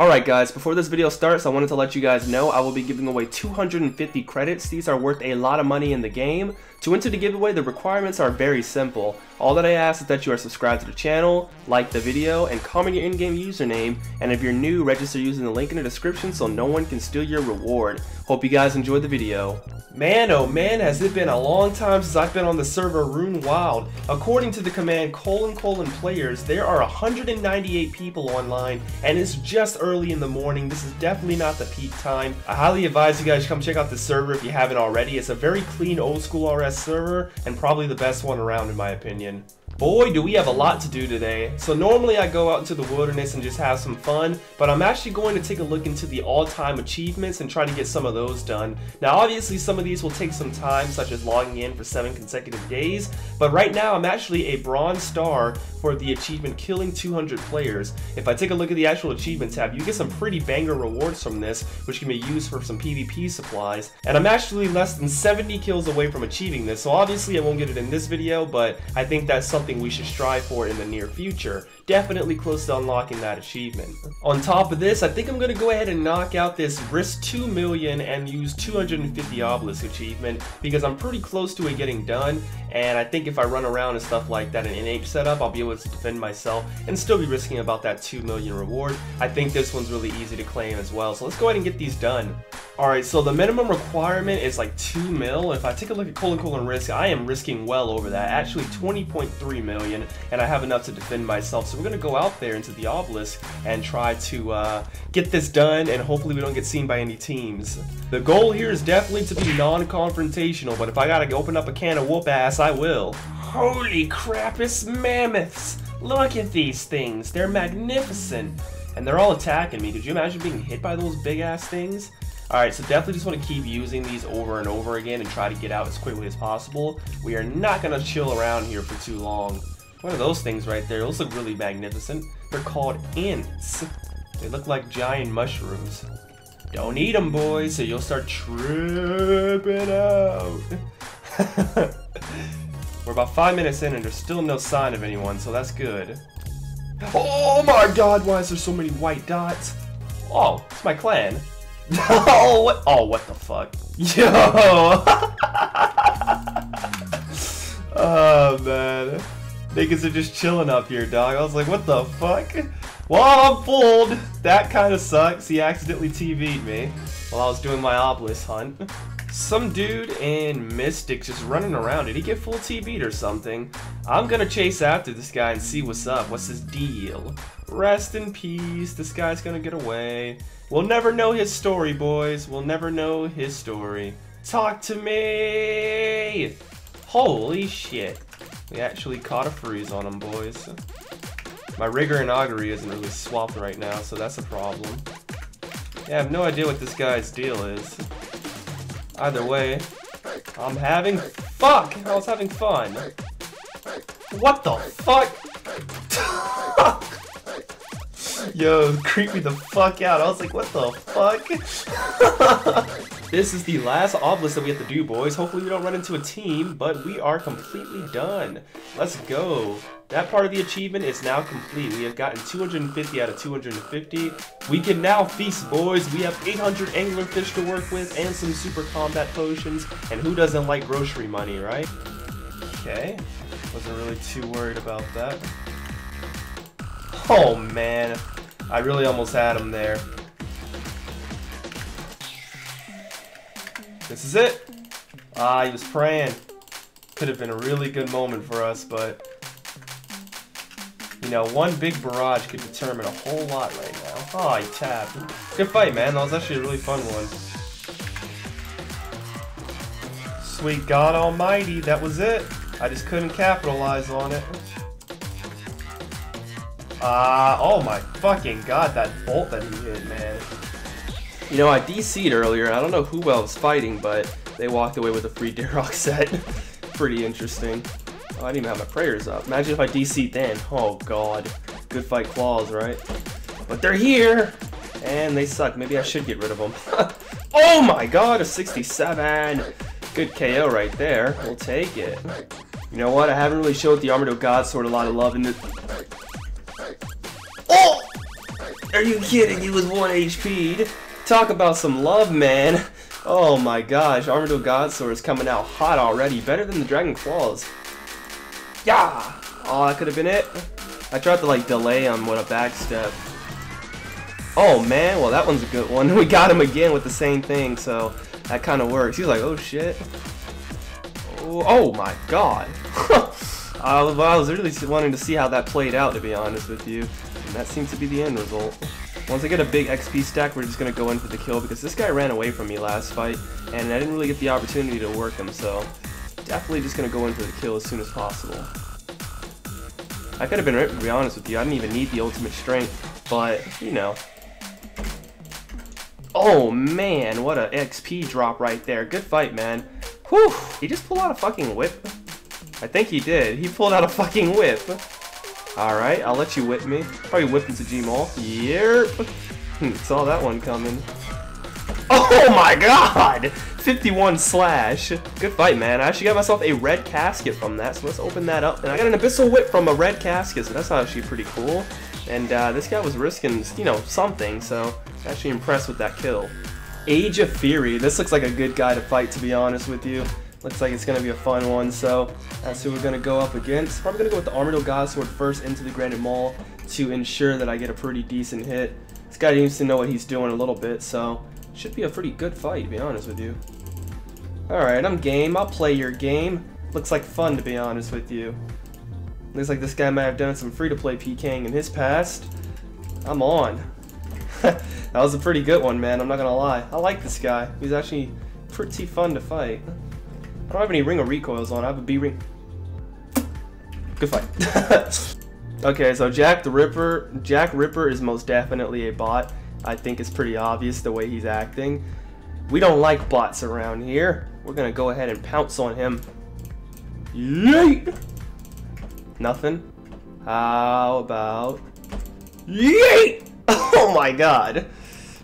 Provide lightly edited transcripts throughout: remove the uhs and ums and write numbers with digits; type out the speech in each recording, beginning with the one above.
Alright guys, before this video starts, I wanted to let you guys know I will be giving away 250 credits. These are worth a lot of money in the game. To enter the giveaway, the requirements are very simple. All that I ask is that you are subscribed to the channel, like the video, and comment your in-game username, and if you're new, register using the link in the description so no one can steal your reward. Hope you guys enjoyed the video. Man, oh man, has it been a long time since I've been on the server Rune Wild. According to the command ::players, there are 198 people online, and it's just early in the morning. This is definitely not the peak time. I highly advise you guys come check out the server if you haven't already. It's a very clean old school RS server and probably the best one around in my opinion. Boy, do we have a lot to do today. So normally I go out into the wilderness and just have some fun, but I'm actually going to take a look into the all-time achievements and try to get some of those done. Now obviously some of these will take some time, such as logging in for 7 consecutive days, but right now I'm actually a bronze star for the achievement killing 200 players. If I take a look at the actual achievement tab, you get some pretty banger rewards from this, which can be used for some PvP supplies. And I'm actually less than 70 kills away from achieving this, so obviously I won't get it in this video, but I think that's something we should strive for in the near future. Definitely close to unlocking that achievement. On top of this, I think I'm going to go ahead and knock out this risk 2 million and use 250 obelisk achievement, because I'm pretty close to it getting done, and I think if I run around and stuff like that in NH setup, I'll be able to defend myself and still be risking about that 2 million reward. I think this one's really easy to claim as well, so let's go ahead and get these done. Alright, so the minimum requirement is like 2 mil. If I take a look at : risk, I am risking well over that, actually 20.3 million, and I have enough to defend myself, so we're going to go out there into the obelisk and try to get this done, and hopefully we don't get seen by any teams. The goal here is definitely to be non-confrontational, but if I gotta open up a can of whoop ass, I will. Holy crap, it's mammoths! Look at these things, they're magnificent! And they're all attacking me. Could you imagine being hit by those big ass things? Alright, so definitely just want to keep using these over and over again and try to get out as quickly as possible. We are not going to chill around here for too long. What are those things right there? Those look really magnificent. They're called ants. They look like giant mushrooms. Don't eat them, boys, so you'll start tripping out. We're about 5 minutes in and there's still no sign of anyone, so that's good. Oh my god, why is there so many white dots? Oh, it's my clan. Oh, what the fuck? Yo! Oh, man. Niggas are just chilling up here, dog. I was like, what the fuck? Well, I'm fooled. That kind of sucks. He accidentally TV'd me while I was doing my obelisk hunt. Some dude in Mystic just running around. Did he get full TV'd or something? I'm gonna chase after this guy and see what's up. What's his deal? Rest in peace. This guy's gonna get away. We'll never know his story, boys. We'll never know his story. Talk to me! Holy shit. We actually caught a freeze on him, boys. My rigor and augury isn't really swapped right now, so that's a problem. Yeah, I have no idea what this guy's deal is. Either way, I'm having... Fuck! I was having fun. What the fuck? Yo, creep me the fuck out. I was like, what the fuck? This is the last obelisk that we have to do, boys. Hopefully we don't run into a team, but we are completely done. Let's go. That part of the achievement is now complete. We have gotten 250 out of 250. We can now feast, boys. We have 800 anglerfish to work with and some super combat potions. And who doesn't like grocery money, right? Okay. Wasn't really too worried about that. Oh, man. I really almost had him there. This is it. Ah, he was praying. Could have been a really good moment for us, but... You know, one big barrage could determine a whole lot right now. Oh, he tapped. Good fight, man. That was actually a really fun one. Sweet God Almighty, that was it. I just couldn't capitalize on it. Oh my fucking god, that bolt that he hit, man. You know, I DC'd earlier. I don't know who I was fighting, but they walked away with a free Derock set. Pretty interesting. Oh, I didn't even have my prayers up. Imagine if I DC'd then. Oh god. Good fight claws, right? But they're here! And they suck. Maybe I should get rid of them. Oh my god, a 67! Good KO right there. We'll take it. You know what? I haven't really showed the Armored God Sword a lot of love in this. Oh! Are you kidding? He was 1 HP'd. Talk about some love, man. Oh my gosh, Armadillo Godsword is coming out hot already. Better than the Dragon Claws. Yeah! Oh, that could have been it. I tried to like delay him with a backstep. Oh man, well that one's a good one. We got him again with the same thing, so that kind of works. He's like, oh shit. Oh, oh my god. I was really wanting to see how that played out, to be honest with you. And that seems to be the end result. Once I get a big XP stack, we're just going to go in for the kill, because this guy ran away from me last fight, and I didn't really get the opportunity to work him, so definitely just going to go in for the kill as soon as possible. I could have been right, to be honest with you, I didn't even need the ultimate strength, but, you know. Oh man, what an XP drop right there. Good fight, man. Whew, he just pulled out a fucking whip. I think he did. He pulled out a fucking whip. Alright, I'll let you whip me. Probably whipping to G-Mall. Yerp. Saw that one coming. Oh my god! 51 slash. Good fight, man. I actually got myself a red casket from that, so let's open that up. And I got an abyssal whip from a red casket, so that's actually pretty cool. And this guy was risking, you know, something, so I was actually impressed with that kill. Age of Fury. This looks like a good guy to fight, to be honest with you. Looks like it's going to be a fun one, so that's who we're going to go up against. Probably going to go with the Armadillo Godsword first into the Granite Maul to ensure that I get a pretty decent hit. This guy needs to know what he's doing a little bit, so should be a pretty good fight, to be honest with you. Alright, I'm game. I'll play your game. Looks like fun, to be honest with you. Looks like this guy might have done some free-to-play PKing in his past. I'm on. That was a pretty good one, man. I'm not going to lie. I like this guy. He's actually pretty fun to fight. I don't have any ring of recoils on, I have a B ring. Good fight. Okay, so Jack Ripper is most definitely a bot. I think it's pretty obvious the way he's acting. We don't like bots around here. We're gonna go ahead and pounce on him. Yeet! Nothing. How about yeet? Oh my god.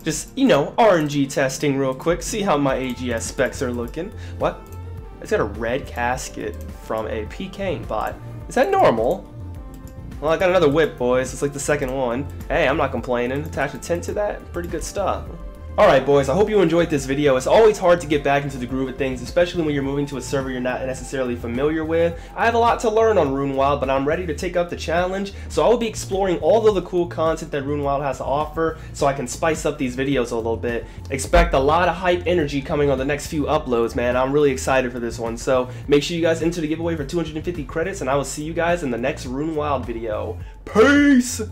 Just, you know, RNG testing real quick, see how my AGS specs are looking. What? It's got a red casket from a PKing bot. Is that normal? Well, I got another whip, boys. It's like the second one. Hey, I'm not complaining. Attach a tent to that. Pretty good stuff. Alright, boys, I hope you enjoyed this video. It's always hard to get back into the groove of things, especially when you're moving to a server you're not necessarily familiar with. I have a lot to learn on Rune Wild, but I'm ready to take up the challenge, so I will be exploring all of the cool content that Rune Wild has to offer so I can spice up these videos a little bit. Expect a lot of hype energy coming on the next few uploads, man. I'm really excited for this one, so make sure you guys enter the giveaway for 250 credits, and I will see you guys in the next Rune Wild video. Peace!